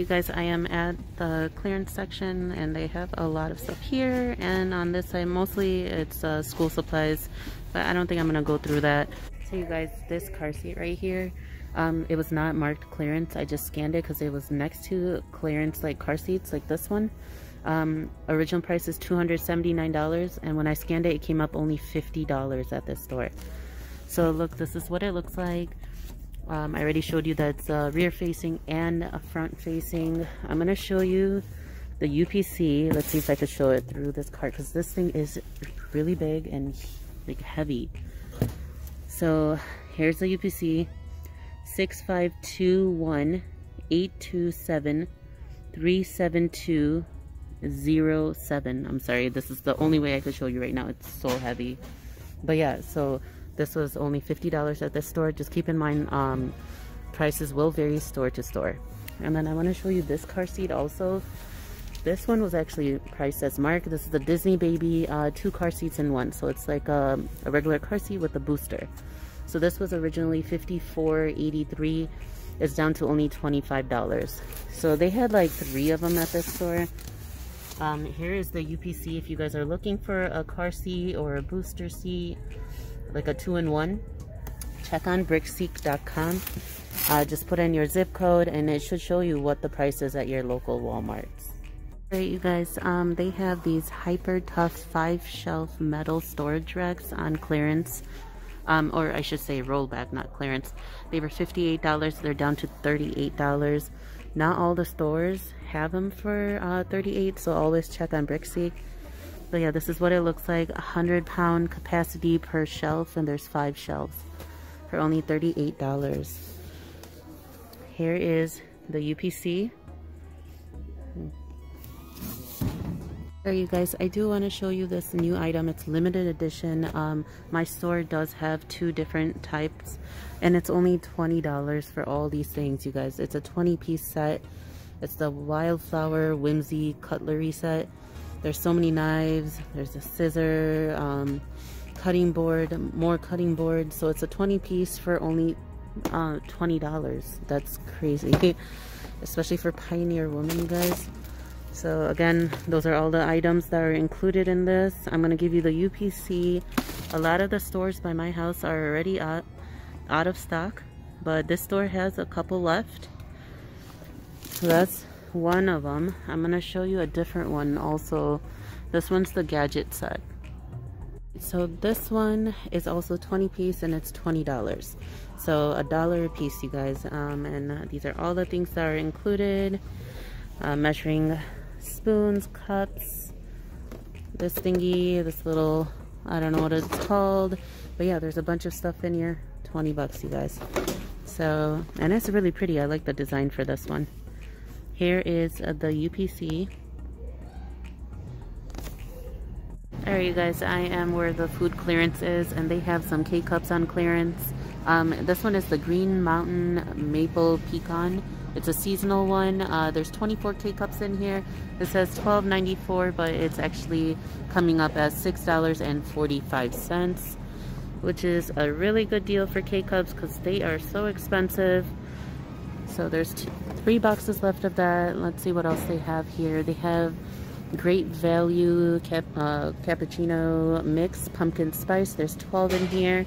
You guys, I am at the clearance section and they have a lot of stuff here, and on this side mostly it's school supplies, but I don't think I'm gonna go through that. So you guys, this car seat right here, it was not marked clearance. I just scanned it because it was next to clearance like car seats like this one. Original price is $279, and when I scanned it, it came up only $50 at this store. So look, this is what it looks like. I already showed you that it's rear facing and front facing. I'm going to show you the UPC. Let's see if I could show it through this cart, because this thing is really big and like heavy. So here's the UPC: 6521827372007. I'm sorry, this is the only way I could show you right now. It's so heavy. But yeah, so this was only $50 at this store. Just keep in mind, prices will vary store to store. And then I want to show you this car seat also. This one was actually priced as marked. This is the Disney Baby, 2 car seats in one. So it's like a regular car seat with a booster. So this was originally $54.83. It's down to only $25. So they had like 3 of them at this store. Here is the UPC if you guys are looking for a car seat or a booster seat, like a 2-in-1. Check on brickseek.com. Just put in your zip code and it should show you what the price is at your local Walmarts. Alright you guys, they have these hyper tough 5-shelf metal storage racks on clearance. Or I should say rollback, not clearance. They were $58, they're down to $38. Not all the stores have them for $38, so always check on Brickseek. But yeah, this is what it looks like. 100-pound capacity per shelf, and there's 5 shelves for only $38. Here is the UPC. There you guys, I do want to show you this new item. It's limited edition. My store does have 2 different types, and it's only $20 for all these things, you guys. It's a 20-piece set. It's the Wildflower Whimsy Cutlery Set. There's so many knives, there's a scissor, cutting board, more cutting board. So it's a 20-piece for only $20. That's crazy, especially for Pioneer Woman, you guys. So again, those are all the items that are included in this. I'm going to give you the UPC. A lot of the stores by my house are already out of stock, but this store has a couple left. So that's one of them. I'm going to show you a different one also. This one's the gadget set. So this one is also 20-piece and it's $20. So $1 a piece, you guys. And these are all the things that are included. Measuring spoons, cups, this thingy, this little, I don't know what it's called. But yeah, there's a bunch of stuff in here. 20 bucks, you guys. So, and it's really pretty. I like the design for this one. Here is the UPC. Alright you guys, I am where the food clearance is, and they have some K-Cups on clearance. This one is the Green Mountain Maple Pecan. It's a seasonal one. There's 24 K-Cups in here. It says $12.94, but it's actually coming up as $6.45, which is a really good deal for K-Cups because they are so expensive. So there's 3 boxes left of that. Let's see what else they have here. They have great value cappuccino mix, pumpkin spice. There's 12 in here.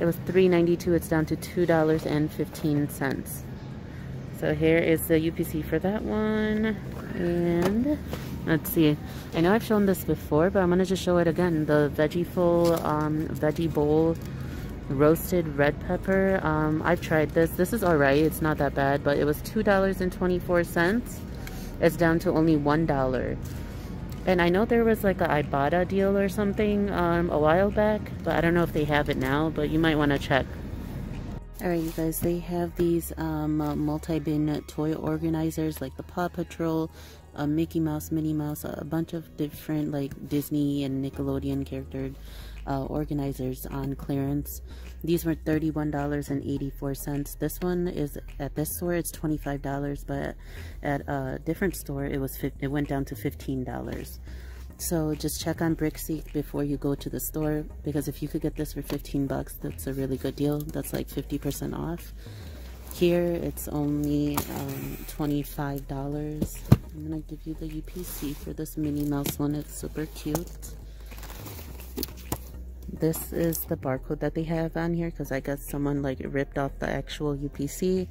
It was $3.92. It's down to $2.15. So here is the UPC for that one. And let's see. I know I've shown this before, but I'm going to just show it again. The Veggieful Veggie Bowl. Roasted red pepper. I've tried this. This is alright. It's not that bad, but it was $2.24. It's down to only $1. And I know there was like a Ibotta deal or something a while back, but I don't know if they have it now, but you might want to check. Alright you guys, they have these multi-bin toy organizers like the Paw Patrol, Mickey Mouse, Minnie Mouse, a bunch of different like Disney and Nickelodeon characters. Organizers on clearance. These were $31.84. This one is at this store, it's $25, but at a different store it went down to $15. So just check on Brickseek before you go to the store, because if you could get this for $15 bucks, that's a really good deal. That's like 50% off. Here it's only $25. I'm gonna give you the UPC for this Minnie Mouse one. It's super cute. This is the barcode that they have on here because I guess someone like ripped off the actual UPC.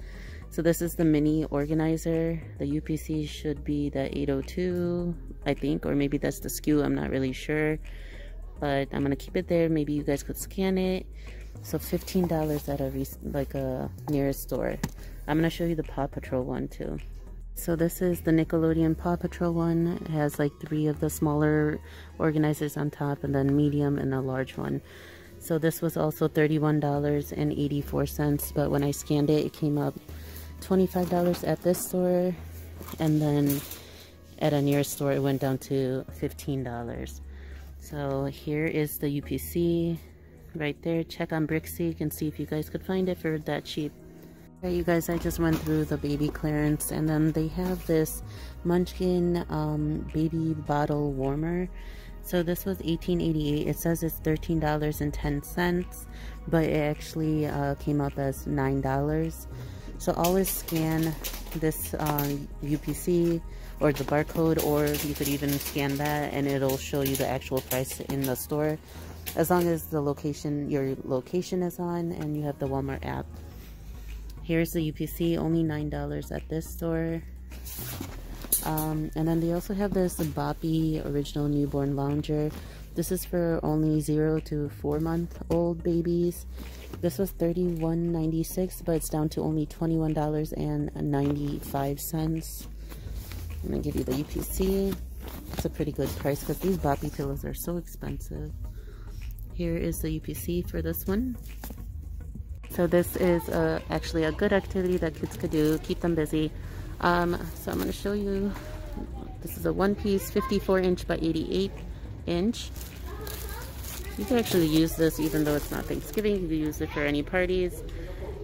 So this is the mini organizer. The UPC should be the 802, I think, or maybe that's the SKU, I'm not really sure. But I'm gonna keep it there. Maybe you guys could scan it. So $15 at a nearest store. I'm gonna show you the Paw Patrol one too. So this is the Nickelodeon Paw Patrol one. It has like three of the smaller organizers on top, and then medium and a large one. So this was also $31.84, but when I scanned it, it came up $25 at this store, and then at a nearest store it went down to $15. So here is the UPC right there. Check on Brickseek and see if you guys could find it for that cheap. Alright, you guys, I just went through the baby clearance, and then they have this Munchkin baby bottle warmer. So this was $18.88. It says it's $13.10, but it actually came up as $9. So always scan this UPC or the barcode, or you could even scan that and it'll show you the actual price in the store, as long as the location, your location is on and you have the Walmart app. Here's the UPC, only $9 at this store. And then they also have this Boppy Original Newborn Lounger. This is for only 0 to 4-month-old babies. This was $31.96, but it's down to only $21.95. I'm gonna give you the UPC. It's a pretty good price because these Boppy pillows are so expensive. Here is the UPC for this one. So this is actually a good activity that kids could do, keep them busy. So I'm going to show you, this is a one piece 54" by 88". You can actually use this even though it's not Thanksgiving. You can use it for any parties.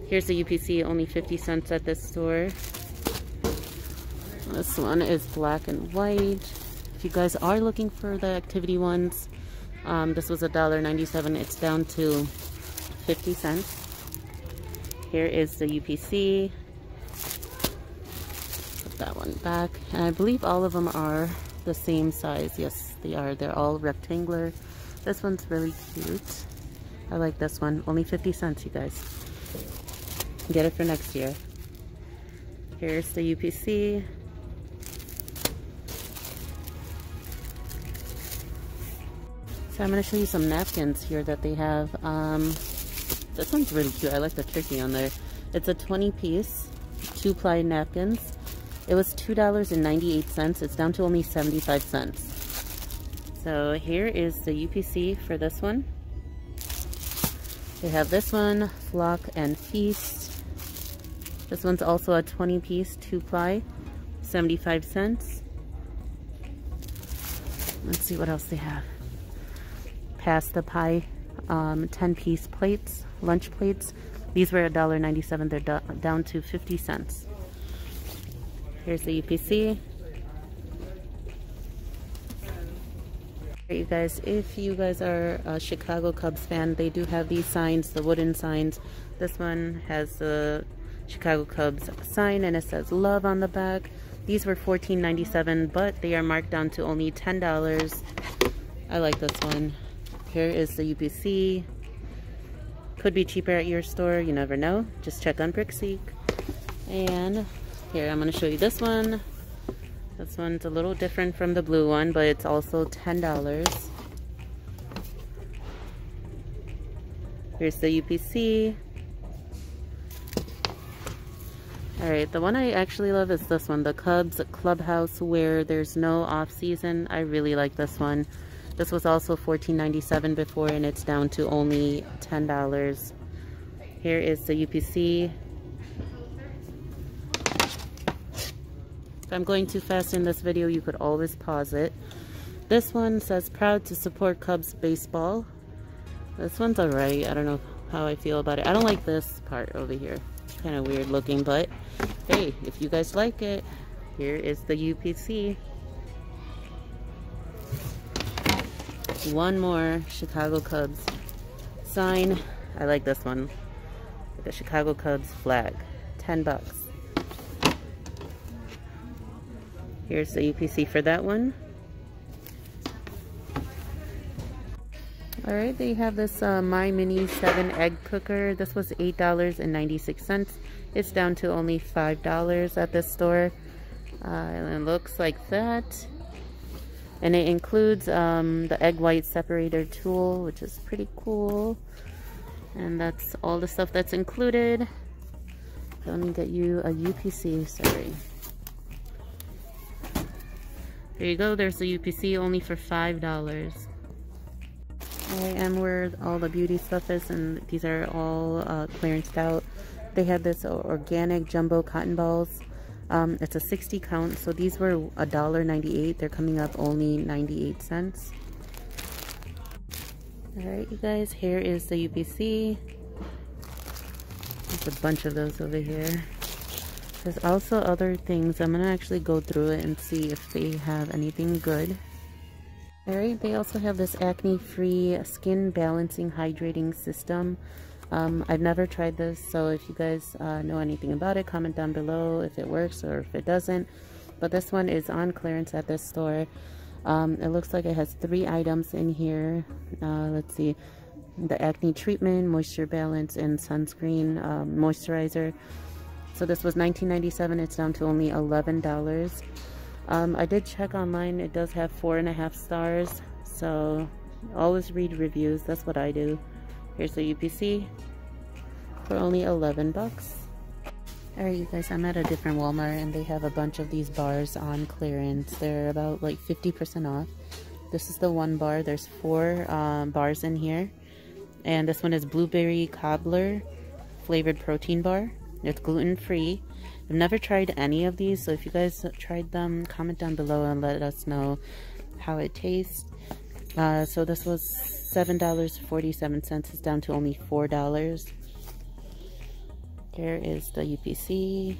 Here's the UPC, only 50 cents at this store. This one is black and white. If you guys are looking for the activity ones, this was $1.97. It's down to 50 cents. Here is the UPC. Put that one back. And I believe all of them are the same size. Yes, they are. They're all rectangular. This one's really cute. I like this one. Only 50 cents, you guys. Get it for next year. Here's the UPC. So I'm going to show you some napkins here that they have. This one's really cute. I like the turkey on there. It's a 20-piece, 2-ply napkins. It was $2.98. It's down to only 75 cents. So here is the UPC for this one. They have this one, Flock and Feast. This one's also a 20-piece, 2-ply, 75 cents. Let's see what else they have. Pasta pie, 10-piece plates. Lunch plates. These were $1.97. They're down to 50 cents. Here's the UPC. You guys, if you guys are a Chicago Cubs fan, they do have these signs, the wooden signs. This one has the Chicago Cubs sign and it says love on the back. These were $14.97, but they are marked down to only $10. I like this one. Here is the UPC. Could be cheaper at your store, you never know. Just check on Brickseek. And here, I'm gonna show you this one. This one's a little different from the blue one, but it's also $10. Here's the UPC. All right, the one I actually love is this one, the Cubs Clubhouse where there's no off season. I really like this one. This was also $14.97 before, and it's down to only $10. Here is the UPC. If I'm going too fast in this video, you could always pause it. This one says, proud to support Cubs baseball. This one's alright. I don't know how I feel about it. I don't like this part over here. It's kind of weird looking, but hey, if you guys like it, here is the UPC. One more Chicago Cubs sign. I like this one, the Chicago Cubs flag, $10. Here's the UPC for that one. All right, they have this My Mini 7 egg cooker. This was $8.96. It's down to only $5 at this store. And it looks like that. And it includes the egg white separator tool, which is pretty cool. And that's all the stuff that's included. Let me get you a UPC, sorry. There you go, there's the UPC, only for $5. I am where all the beauty stuff is, and these are all clearanced out. They had this organic jumbo cotton balls. It's a 60 count, so these were $1.98. They're coming up only 98 cents. Alright, you guys, here is the UPC. There's a bunch of those over here. There's also other things. I'm gonna actually go through it and see if they have anything good. Alright, they also have this acne-free skin balancing hydrating system. I've never tried this, so if you guys know anything about it, comment down below if it works or if it doesn't. But this one is on clearance at this store. It looks like it has 3 items in here. Let's see, the acne treatment, moisture balance, and sunscreen moisturizer. So this was $19.97. It's down to only $11. I did check online. It does have 4.5 stars, so always read reviews. That's what I do. Here's the UPC for only $11. All right, you guys, I'm at a different Walmart, and they have a bunch of these bars on clearance. They're about like 50% off. This is the one bar. There's 4 bars in here, and this one is blueberry cobbler flavored protein bar. It's gluten-free. I've never tried any of these, so if you guys tried them, comment down below and let us know how it tastes. So this was $7.47. is down to only $4. There is the UPC.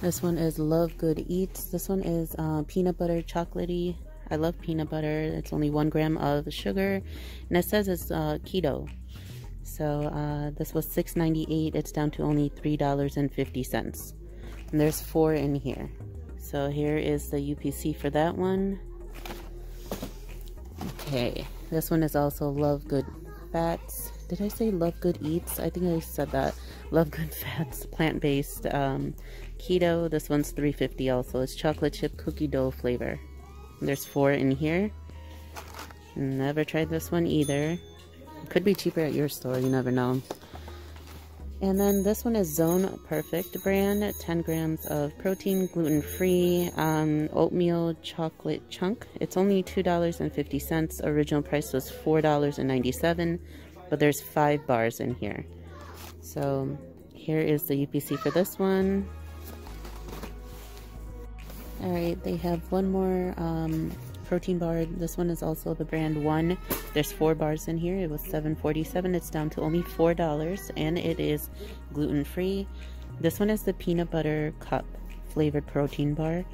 This one is Love Good Eats. This one is peanut butter chocolatey. I love peanut butter. It's only 1 gram of sugar, and it says it's keto. So this was $6.98. It's down to only $3.50, and there's 4 in here. So here is the UPC for that one. Okay, this one is also Love Good Fats. Did I say Love Good Eats? I think I said that. Love Good Fats, plant-based keto. This one's $3.50 also. It's chocolate chip cookie dough flavor. There's 4 in here. Never tried this one either. It could be cheaper at your store, you never know. And then this one is Zone Perfect brand, 10 grams of protein, gluten-free, oatmeal chocolate chunk. It's only $2.50. Original price was $4.97, but there's 5 bars in here. So here is the UPC for this one. All right, they have one more protein bar. This one is also the brand One. There's 4 bars in here. It was $7.47. It's down to only $4, and it is gluten-free. This one is the peanut butter cup flavored protein bar.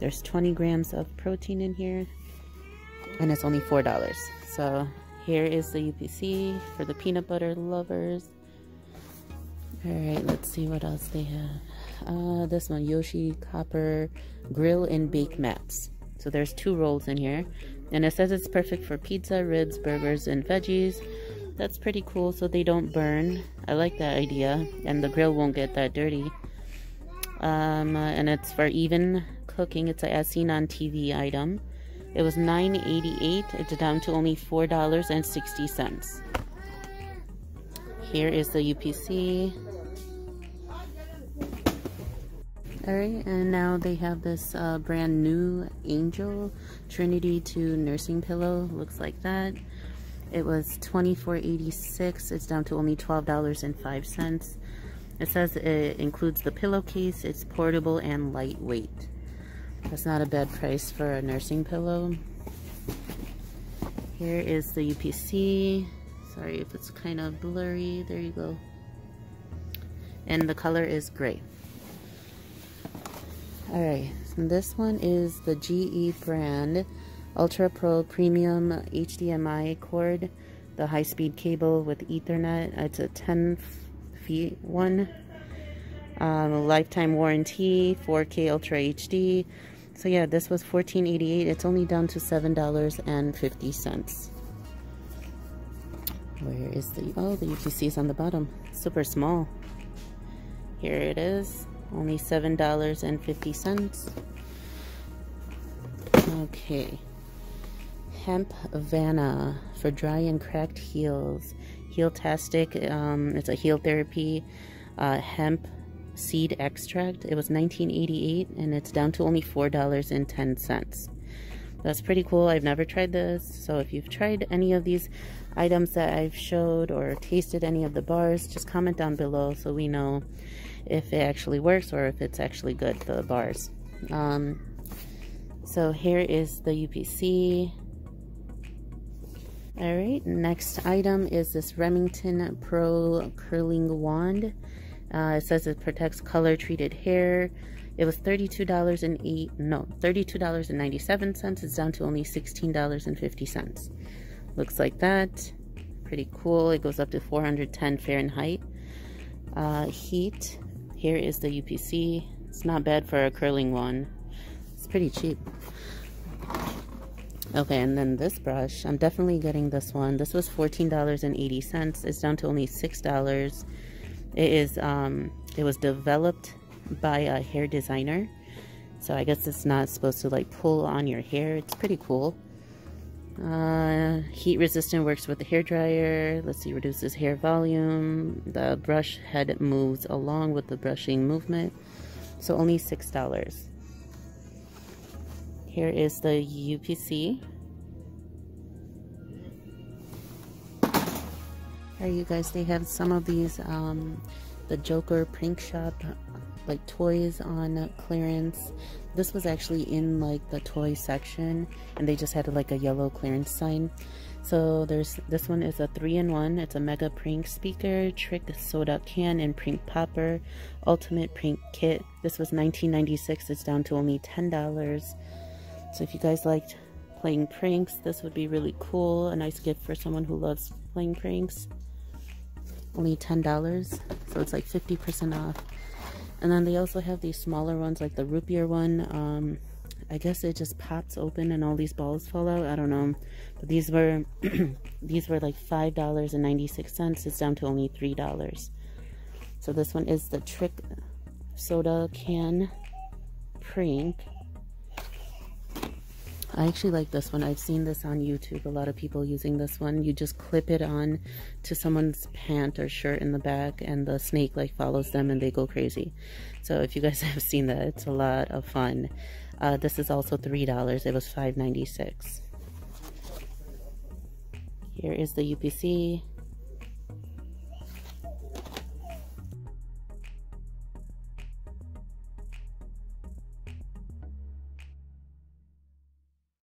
There's 20 grams of protein in here, and it's only $4. So here is the UPC for the peanut butter lovers. All right, let's see what else they have. This one, Yoshi Copper Grill and Bake Mats. So there's 2 rolls in here, and it says it's perfect for pizza, ribs, burgers, and veggies. That's pretty cool, so they don't burn. I like that idea, and the grill won't get that dirty. And it's for even cooking. It's a as seen on TV item. It was $9.88. It's down to only $4.60. Here is the UPC. Alright, and now they have this brand new Angel Trinity 2 nursing pillow. Looks like that. It was $24.86. It's down to only $12.05. It says it includes the pillowcase. It's portable and lightweight. That's not a bad price for a nursing pillow. Here is the UPC. Sorry if it's kind of blurry. There you go. And the color is gray. Alright, so this one is the GE brand Ultra Pro Premium HDMI cord. the high-speed cable with Ethernet. It's a 10 feet one. A lifetime warranty, 4K Ultra HD. So yeah, this was $14.88. It's only down to $7.50. Where is the, oh, the UPC is on the bottom. Super small. Here it is. Only $7.50. Okay. Hemp Vanna for dry and cracked heels. Heeltastic. It's a heel therapy hemp seed extract. It was $19.88 and it's down to only $4.10. That's pretty cool. I've never tried this. So if you've tried any of these items that I've showed or tasted any of the bars, just comment down below so we know if it actually works or if it's actually good, the bars. So here is the UPC. All right, next item is this Remington Pro Curling Wand. It says it protects color-treated hair. It was $32.97. It's down to only $16.50. Looks like that. Pretty cool. It goes up to 410 Fahrenheit heat. Here is the UPC. It's not bad for a curling wand. It's pretty cheap. Okay, and then this brush. I'm definitely getting this one. This was $14.80. It's down to only $6. It is. It was developed by a hair designer, so I guess it's not supposed to like pull on your hair. It's pretty cool. Heat resistant, works with the hair dryer. Let's see, reduces hair volume. The brush head moves along with the brushing movement. So only $6. Here is the UPC. All right, you guys, they have some of these the Joker Prank Shop like toys on clearance. This was actually in like the toy section and they just had like a yellow clearance sign. So there's, this one is a 3-in-1. It's a mega prank speaker, trick soda can, and prank popper, ultimate prank kit. This was $19.96. It's down to only $10. So if you guys liked playing pranks, this would be really cool. A nice gift for someone who loves playing pranks. Only $10. So it's like 50% off. And then they also have these smaller ones, like the root beer one. I guess it just pops open and all these balls fall out. I don't know. But these were like $5.96. It's down to only $3. So this one is the trick soda can prank. I actually like this one. I've seen this on YouTube. A lot of people using this one. You just clip it on to someone's pant or shirt in the back and the snake like follows them and they go crazy. So if you guys have seen that, it's a lot of fun. This is also $3. It was $5.96. Here is the UPC.